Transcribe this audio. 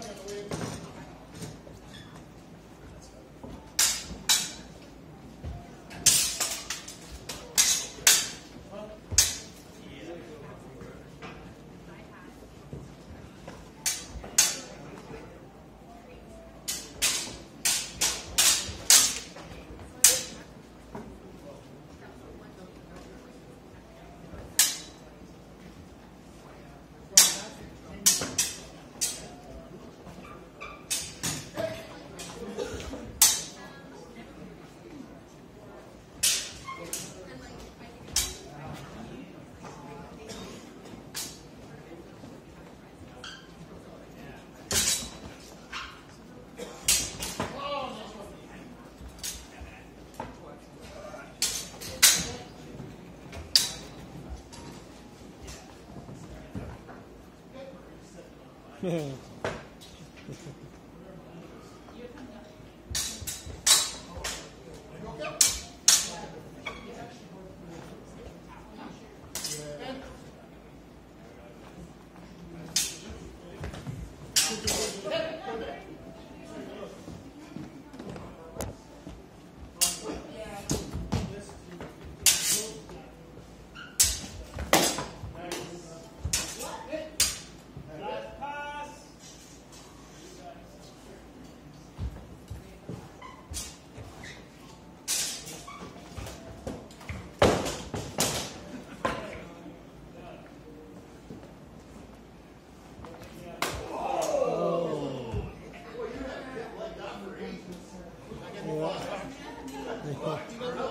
coming, I believe. Yeah.